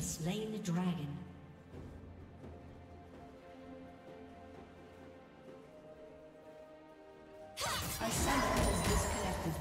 Slain the dragon. A summoner is disconnected.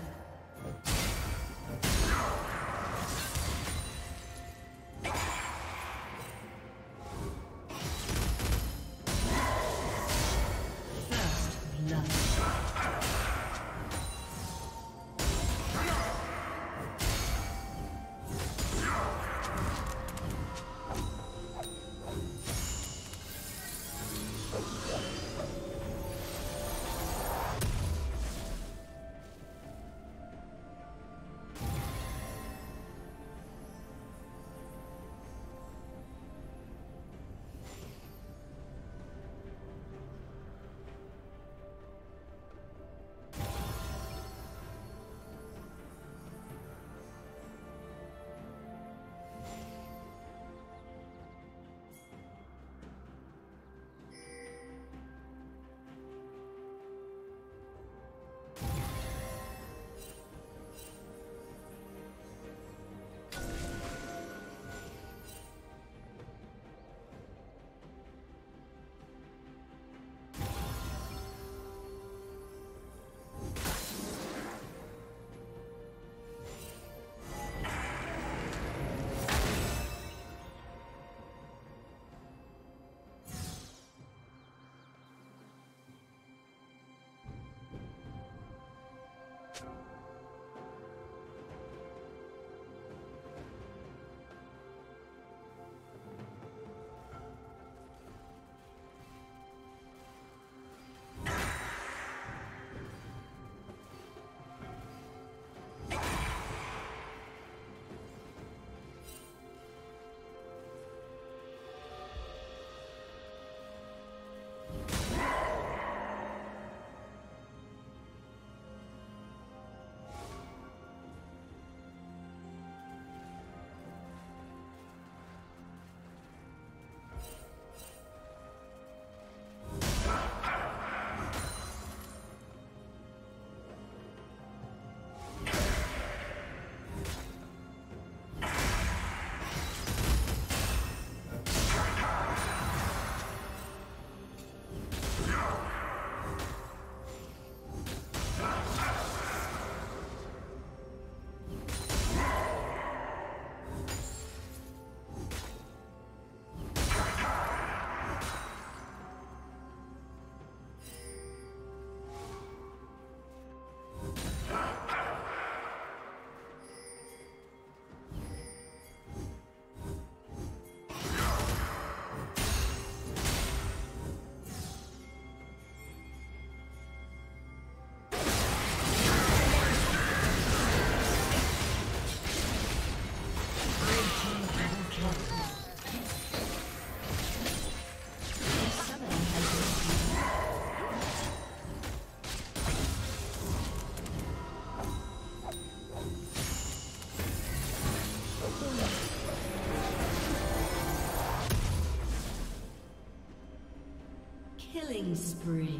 Killing spree.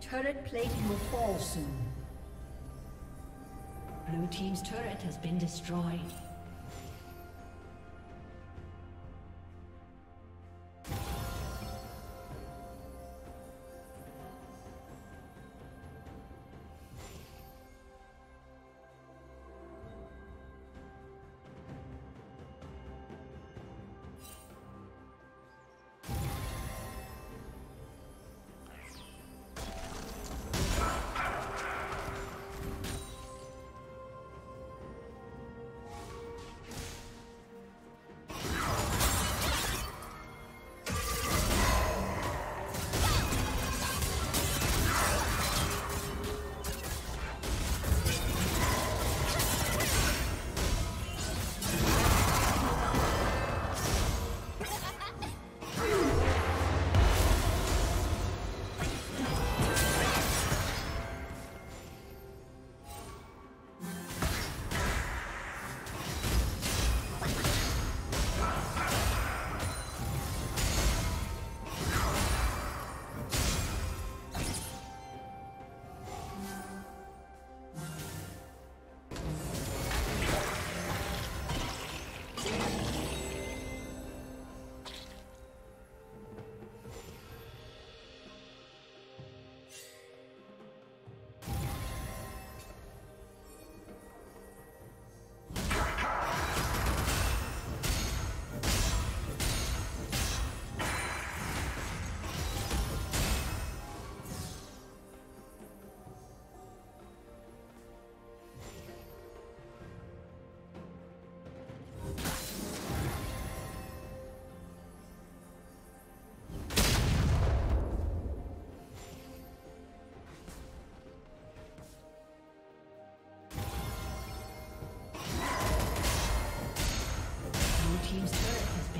Turret plating will fall soon. Blue team's turret has been destroyed.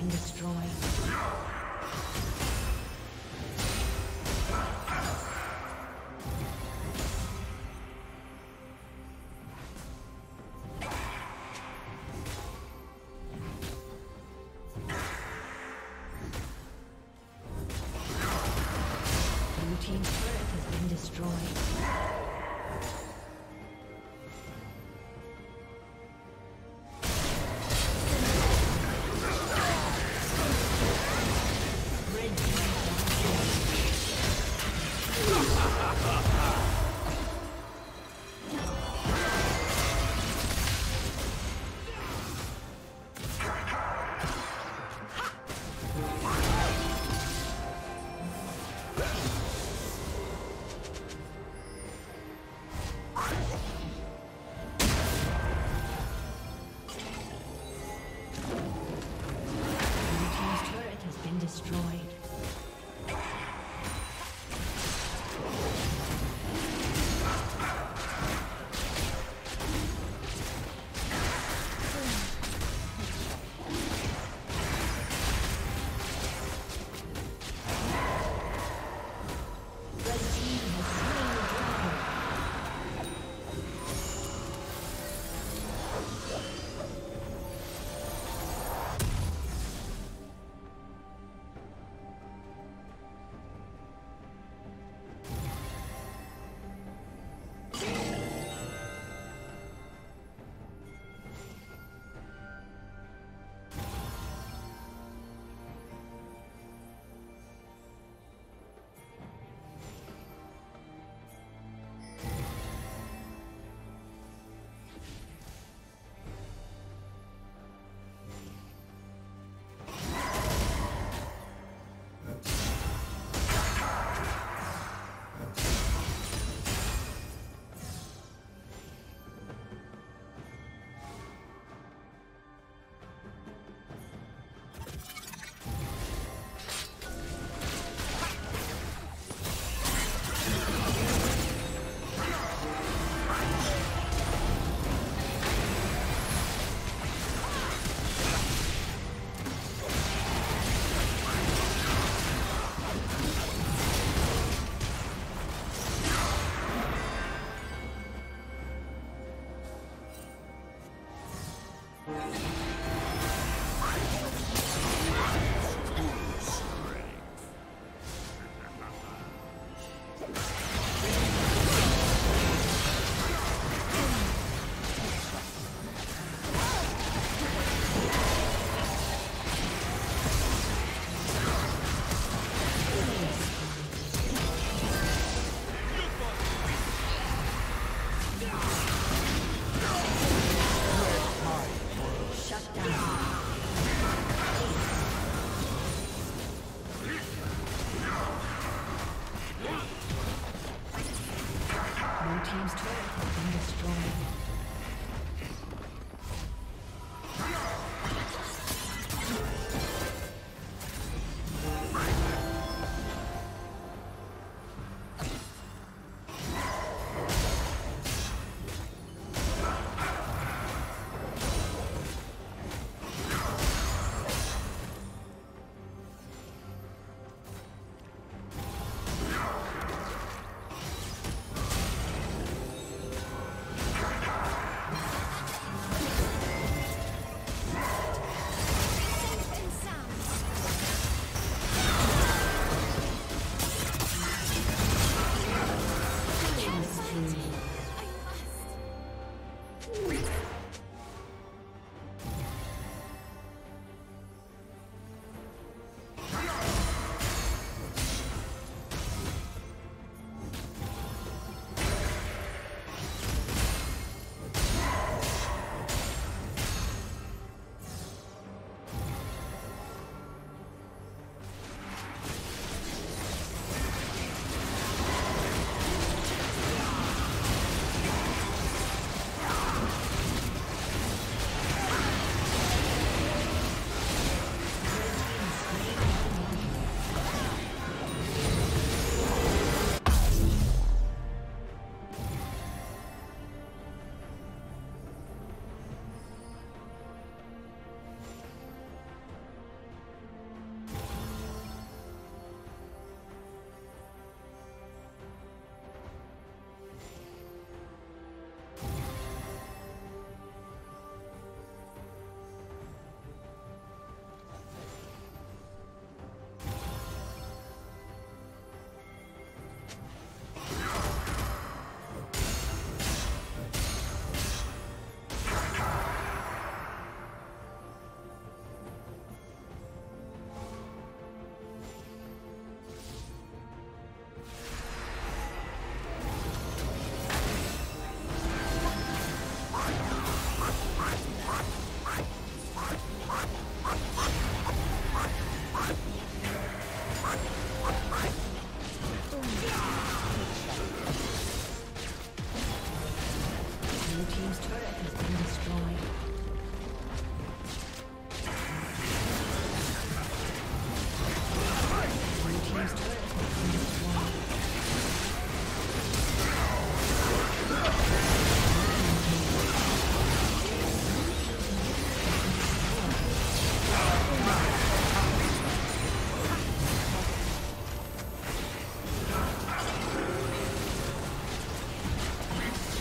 been destroyed. Red